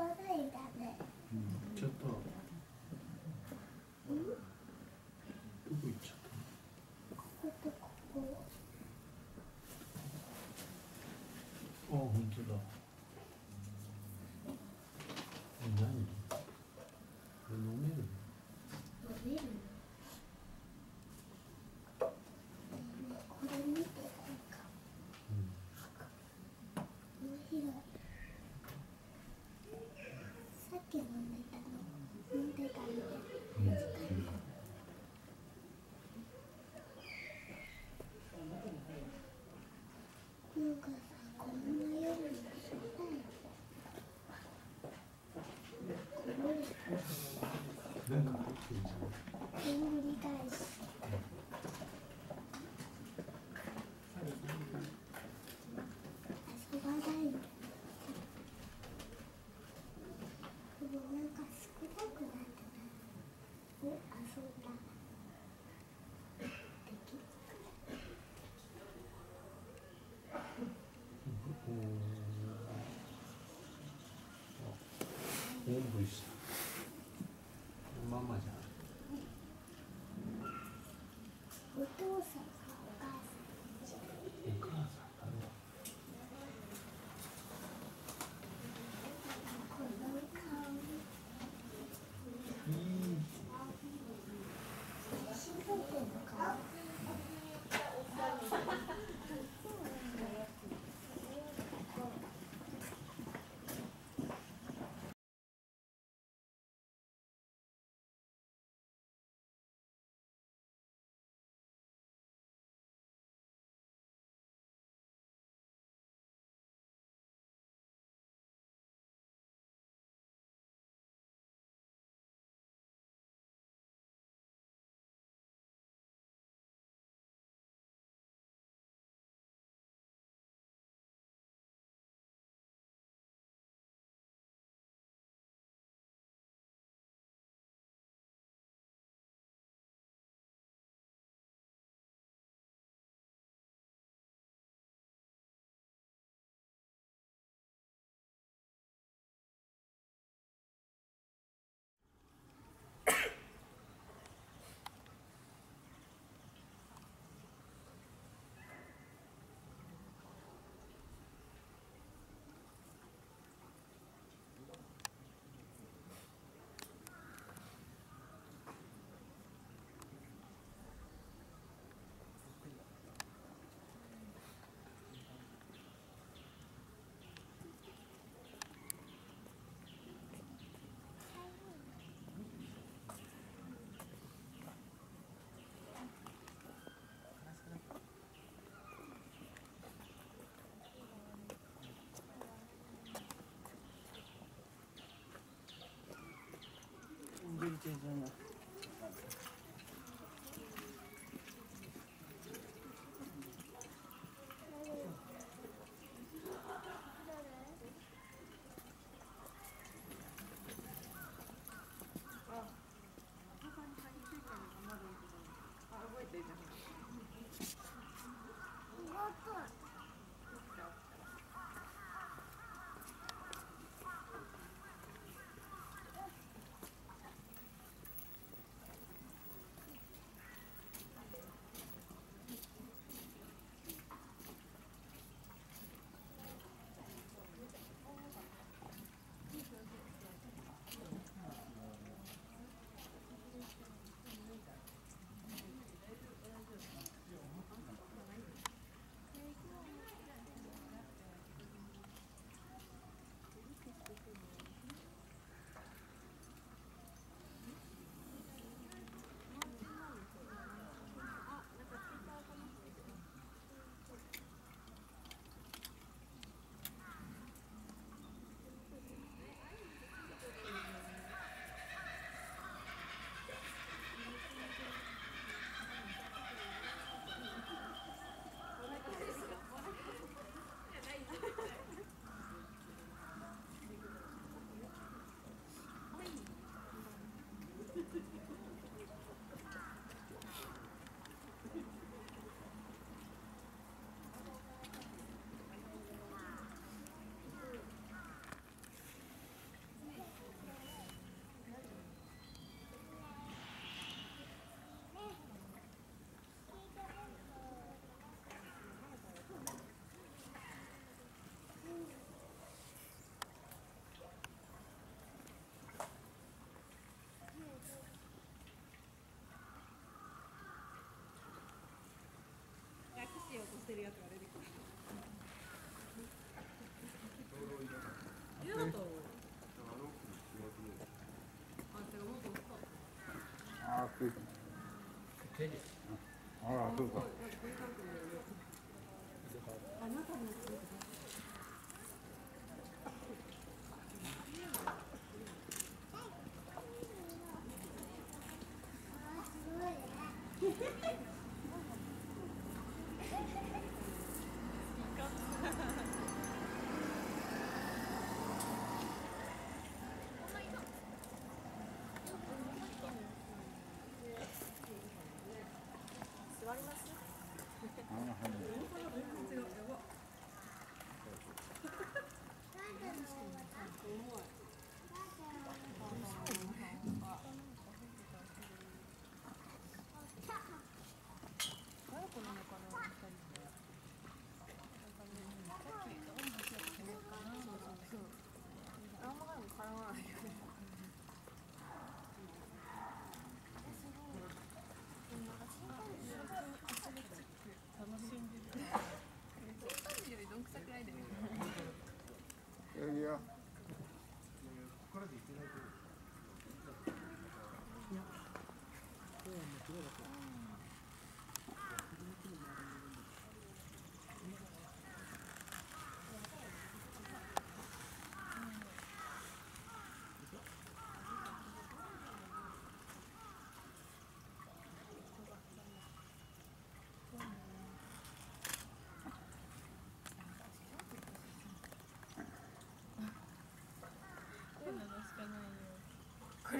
ばないんだね。うん、ちょっと。どこ行っちゃった。こことここ。あ、本当だ。何？飲める？飲める？これ見て、なんか面白い。さっき飲んでたの難しい。なんかさ、こんな夜にしたい。なんか入ってるんじゃない？でんぐり返し。遊ばないんだ。でもなんか少なくなってない？お、遊んだ。できる？おんぶした。ママじゃん。お父さんかお母さんじゃん。お母さんだろう。この顔。静岡の顔。ってるやつが出てくる。いなかったの？あ、食い。あら、そうか。あなたも。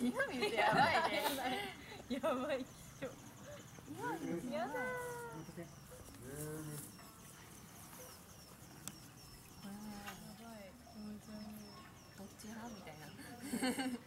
嫌味ってやばいね。やばいっしょ。やだ。やばい。気持ち悪い。こっちはみたいな。